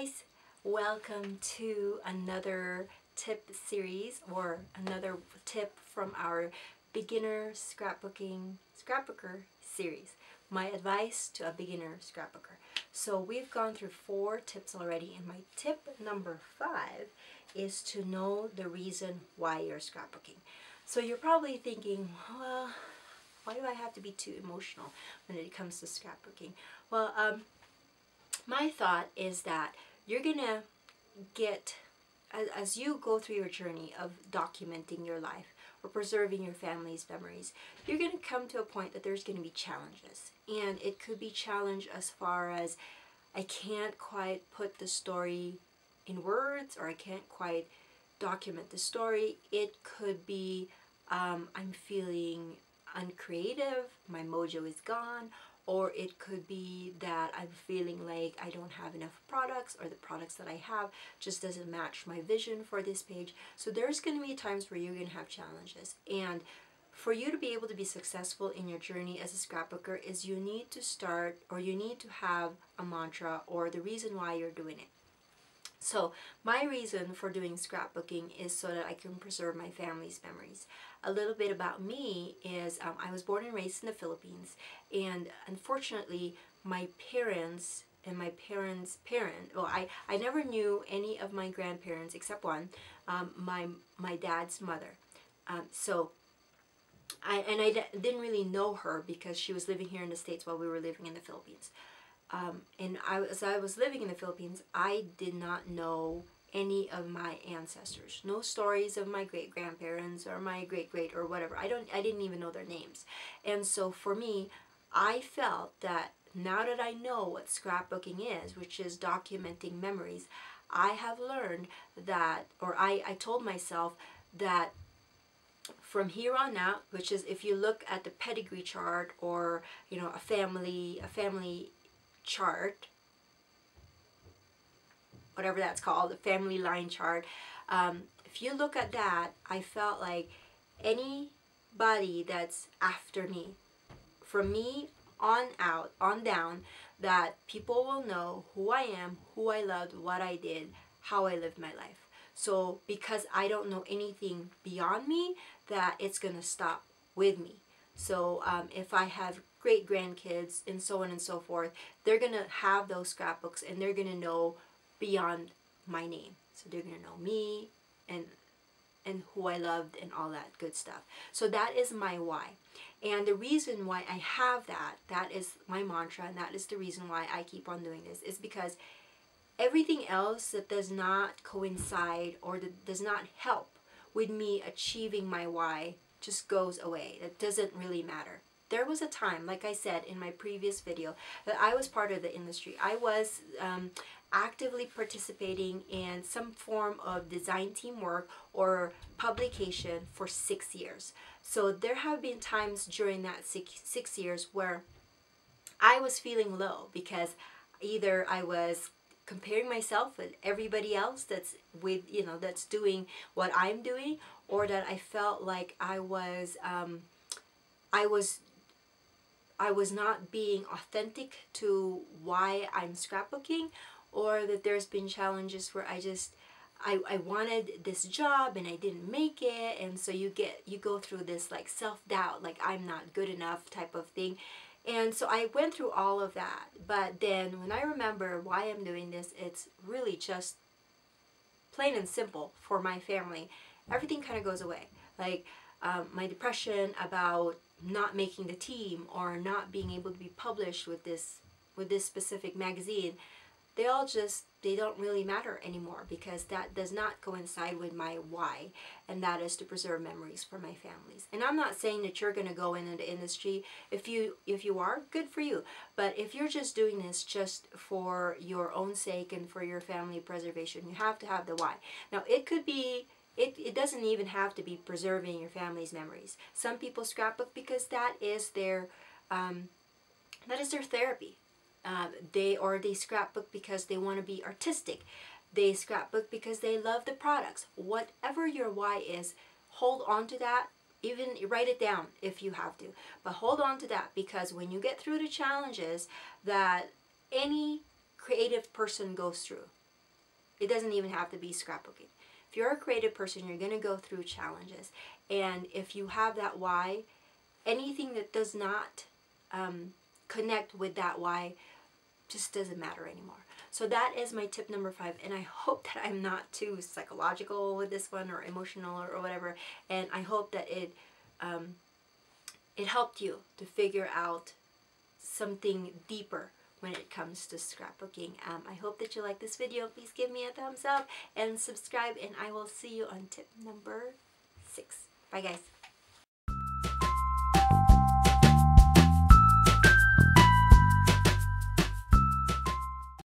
guys, welcome to another tip series or another tip from our beginner scrapbooker series. My advice to a beginner scrapbooker. So we've gone through 4 tips already, and my tip number 5 is to know the reason why you're scrapbooking. So you're probably thinking, well, why do I have to be too emotional when it comes to scrapbooking? Well, my thought is that you're gonna get, as you go through your journey of documenting your life or preserving your family's memories, you're going to come to a point that there's going to be challenges. And it could be challenge as far as, I can't quite put the story in words, or I can't quite document the story. It could be, I'm feeling uncreative, my mojo is gone. Or it could be that I'm feeling like I don't have enough products, or the products that I have just doesn't match my vision for this page. So there's going to be times where you're going to have challenges. And for you to be able to be successful in your journey as a scrapbooker is you need to start, or you need to have a mantra or the reason why you're doing it. So my reason for doing scrapbooking is so that I can preserve my family's memories. A little bit about me is I was born and raised in the Philippines, and unfortunately my parents and my parents' parent, well, I never knew any of my grandparents except one, my dad's mother. So I didn't really know her because she was living here in the States while we were living in the Philippines. As I was living in the Philippines, I did not know any of my ancestors. No stories of my great-grandparents or my great-great or whatever. I didn't even know their names. And so for me, I felt that now that I know what scrapbooking is, which is documenting memories, I have learned that, or I told myself that from here on out, which is if you look at the pedigree chart or, you know, a family chart, whatever that's called, the family line chart, if you look at that, I felt like anybody that's after me, from me on out, on down, that people will know who I am, who I loved, what I did, how I lived my life. So because I don't know anything beyond me, that it's gonna stop with me. So if I have great-grandkids and so on and so forth, they're gonna have those scrapbooks and they're gonna know beyond my name. So they're gonna know me and who I loved and all that good stuff. So that is my why. And the reason why I have that is my mantra, and that is the reason why I keep on doing this, is because everything else that does not coincide or that does not help with me achieving my why just goes away. That doesn't really matter. There was a time, like I said in my previous video, that I was part of the industry. I was actively participating in some form of design teamwork or publication for 6 years. So there have been times during that six years where I was feeling low because either I was comparing myself with everybody else that's that's doing what I'm doing, or that I felt like I was not being authentic to why I'm scrapbooking, or that there's been challenges where I wanted this job and I didn't make it, and so you go through this like self-doubt, like I'm not good enough type of thing. And so I went through all of that, but then when I remember why I'm doing this, it's really just plain and simple for my family. Everything kind of goes away, like my depression about not making the team or not being able to be published with this specific magazine. They all just, they don't really matter anymore because that does not coincide with my why, and that is to preserve memories for my families. And I'm not saying that you're going to go into the industry. If you are, good for you. But if you're just doing this just for your own sake and for your family preservation, you have to have the why. Now, it could be, it doesn't even have to be preserving your family's memories. Some people scrapbook because that is their therapy. They scrapbook because they want to be artistic. They scrapbook because they love the products. Whatever your why is, hold on to that. Even write it down if you have to. But hold on to that, because when you get through the challenges that any creative person goes through, It doesn't even have to be scrapbooking. If you're a creative person, you're going to go through challenges. And if you have that why, anything that does not connect with that why just doesn't matter anymore. So that is my tip number 5, and I hope that I'm not too psychological with this one or emotional or whatever, and I hope that it it helped you to figure out something deeper when it comes to scrapbooking. I hope that you like this video. Please give me a thumbs up and subscribe, and I will see you on tip number 6. Bye guys.